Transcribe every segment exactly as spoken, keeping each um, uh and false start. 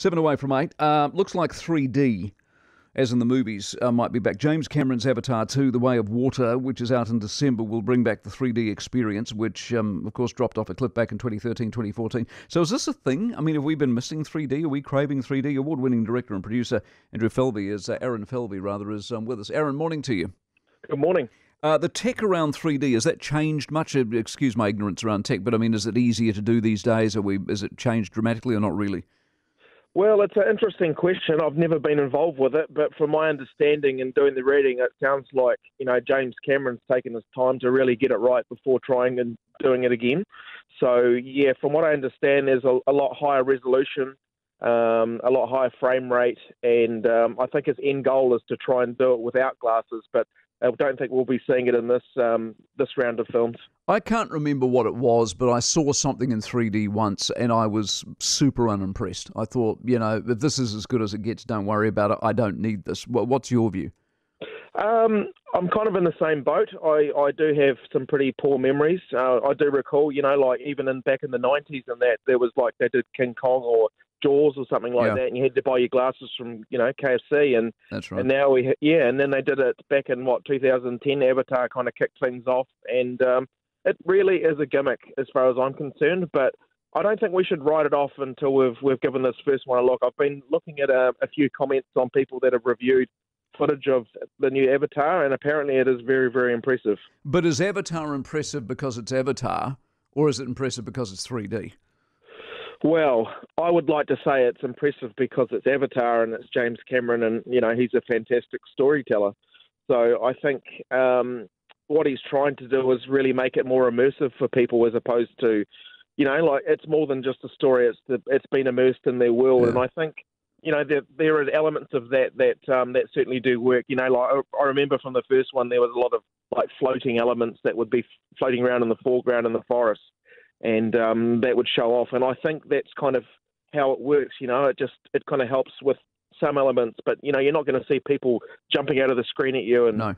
Seven away from eight. Uh, looks like three D, as in the movies, uh, might be back. James Cameron's Avatar two, The Way of Water, which is out in December, will bring back the three D experience, which, um, of course, dropped off a cliff back in twenty thirteen, twenty fourteen. So is this a thing? I mean, have we been missing three D? Are we craving three D? Award-winning director and producer Andrew Falvey is, uh, Aaron Falvey, rather, is um, with us. Aaron, morning to you. Good morning. Uh, the tech around three D, has that changed much? Excuse my ignorance around tech, but I mean, is it easier to do these days? Are we? Is it changed dramatically or not really? Well, it's an interesting question. I've never been involved with it, but from my understanding and doing the reading, it sounds like, you know, James Cameron's taken his time to really get it right before trying and doing it again. So, yeah, from what I understand, there's a, a lot higher resolution, um, a lot higher frame rate, and um, I think his end goal is to try and do it without glasses, but I don't think we'll be seeing it in this um, this round of films. I can't remember what it was, but I saw something in three D once and I was super unimpressed. I thought, you know, if this is as good as it gets, don't worry about it. I don't need this. What's your view? Um, I'm kind of in the same boat. I, I do have some pretty poor memories. Uh, I do recall, you know, like even in back in the nineties and that, there was like they did King Kong or Jaws or something like yeah. that, and you had to buy your glasses from, you know, K F C, and that's right. And now we yeah, and then they did it back in what two thousand ten. Avatar kind of kicked things off, and um, it really is a gimmick as far as I'm concerned. But I don't think we should write it off until we've we've given this first one a look. I've been looking at a, a few comments on people that have reviewed footage of the new Avatar, and apparently it is very very impressive. But is Avatar impressive because it's Avatar, or is it impressive because it's three D? Well, I would like to say it's impressive because it's Avatar and it's James Cameron, and, you know, he's a fantastic storyteller. So I think um, what he's trying to do is really make it more immersive for people as opposed to, you know, like it's more than just a story. It's the, it's been immersed in their world. Yeah. And I think, you know, there, there are elements of that that um, that certainly do work. You know, like I remember from the first one, there was a lot of like floating elements that would be floating around in the foreground in the forest. And um, that would show off. And I think that's kind of how it works, you know. It just, it kind of helps with some elements. But, you know, you're not going to see people jumping out of the screen at you. And no.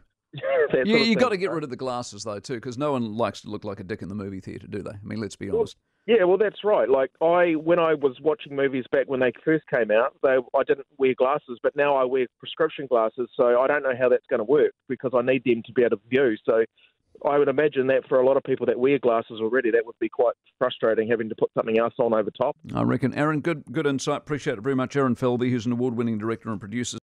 That you, you've got to get rid of the glasses, though, too, because no one likes to look like a dick in the movie theatre, do they? I mean, let's be well, honest. Yeah, well, that's right. Like, I when I was watching movies back when they first came out, they, I didn't wear glasses, but now I wear prescription glasses, so I don't know how that's going to work because I need them to be able to view. So I would imagine that for a lot of people that wear glasses already, that would be quite frustrating having to put something else on over top. I reckon. Aaron, good good insight. Appreciate it very much. Aaron Falvey, who's an award-winning director and producer.